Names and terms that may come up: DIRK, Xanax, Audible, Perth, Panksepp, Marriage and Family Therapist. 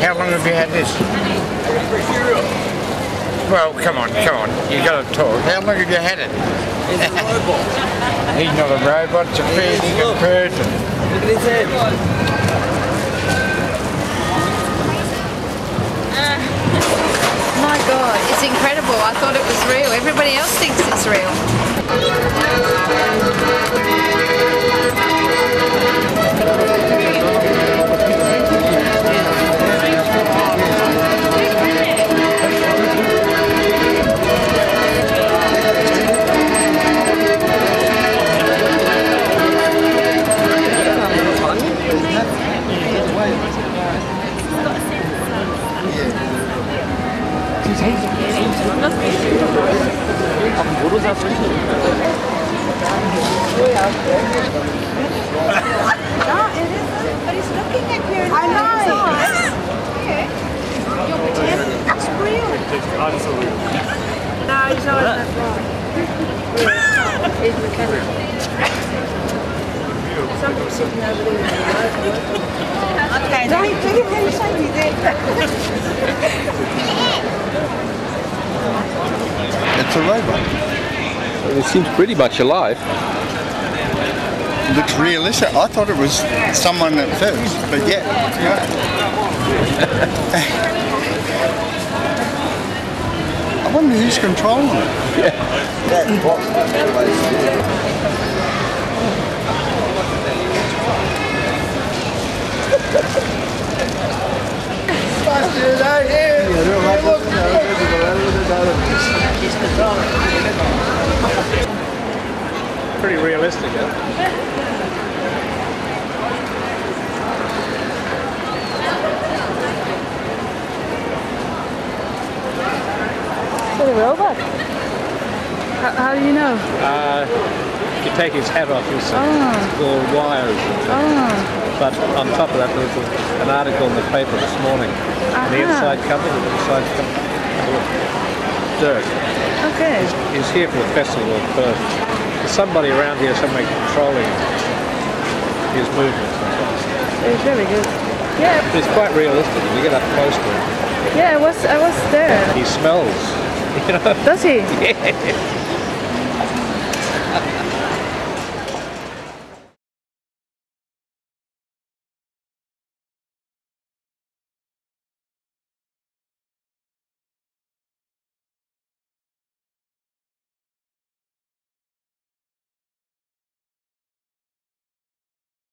How long have you had this? Well, come on. You got to talk. How long have you had it? He's a robot. He's not a robot. It's a physical person. Look at his head. My God, it's incredible. I thought it was real. Everybody else thinks it's real. It's a robot. It seems pretty much alive. It looks realistic. I thought it was someone at first, but yeah. Right. I wonder who's controlling it. Yeah. That box pretty realistic, huh? What a robot. How do you know? You take his hat off, you'll see all wires and things. But on top of that, there was an article in the paper this morning. And the inside cover, DIRK. Okay. He's here for the festival in Perth. There's somebody around here somewhere controlling his movements. It's really good. Yeah. But it's quite realistic. You get up close to him. Yeah, I was there. He smells. You know? Does he? Yeah.